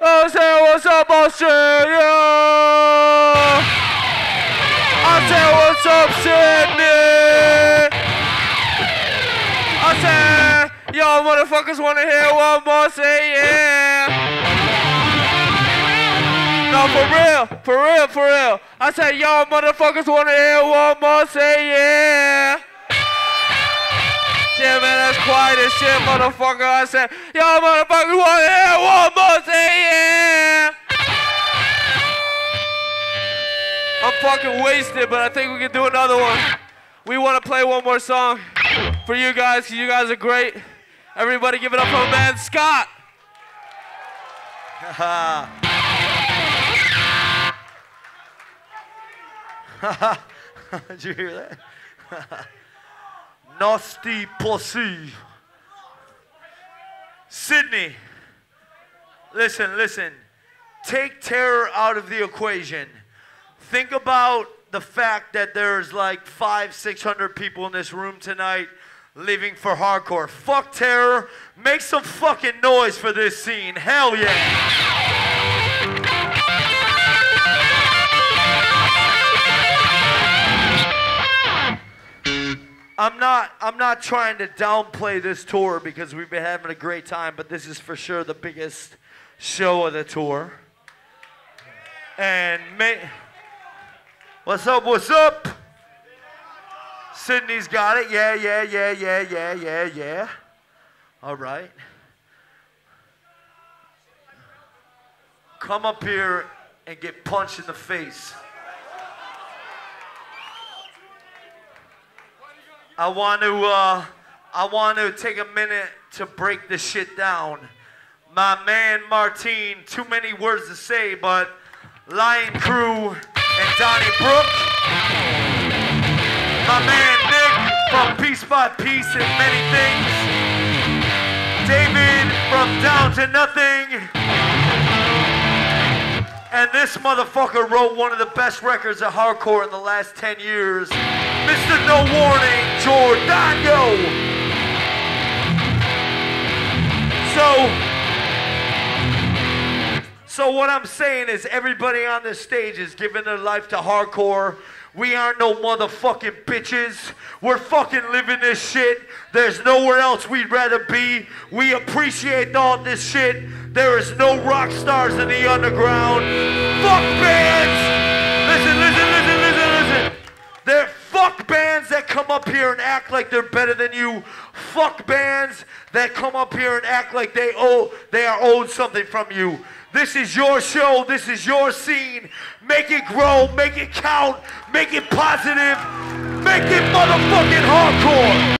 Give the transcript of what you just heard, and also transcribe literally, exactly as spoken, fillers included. I say what's up, Australia? I say what's up, Sydney? I say, yo, motherfuckers wanna hear one more, say yeah. No, for real, for real, for real. I say, yo, motherfuckers wanna hear one more, say yeah. Yeah, man, that's quiet as shit, motherfucker. I said, yo, motherfuckers wanna hear one more, say yeah. I'm fucking wasted, but I think we can do another one. We wanna play one more song for you guys, cause you guys are great. Everybody give it up for man Scott. Did you hear that? Nasty pussy. Sydney, listen, listen. Take terror out of the equation. Think about the fact that there's like five, six hundred people in this room tonight living for hardcore. Fuck terror. Make some fucking noise for this scene. Hell yeah. I'm not, I'm not trying to downplay this tour because we've been having a great time, but this is for sure the biggest show of the tour. And may, what's up, what's up? Sydney's got it, yeah, yeah, yeah, yeah, yeah, yeah, yeah. All right. Come up here and get punched in the face. I want to, uh, I want to take a minute to break this shit down. My man Martine, too many words to say, but Lion Crew and Donnie Brooks. My man Nick from Piece by Piece and Many Things. David from Down to Nothing. And this motherfucker wrote one of the best records of hardcore in the last ten years. Mister No Warning, Jordano. So, so what I'm saying is everybody on this stage is giving their life to hardcore. We aren't no motherfucking bitches. We're fucking living this shit. There's nowhere else we'd rather be. We appreciate all this shit. There is no rock stars in the underground. Fuck bands! Listen, listen, listen, listen, listen. They're fuck bands that come up here and act like they're better than you. Fuck bands that come up here and act like they owe, they are owed something from you. This is your show. This is your scene. Make it grow. Make it count. Make it positive. Make it motherfucking hardcore.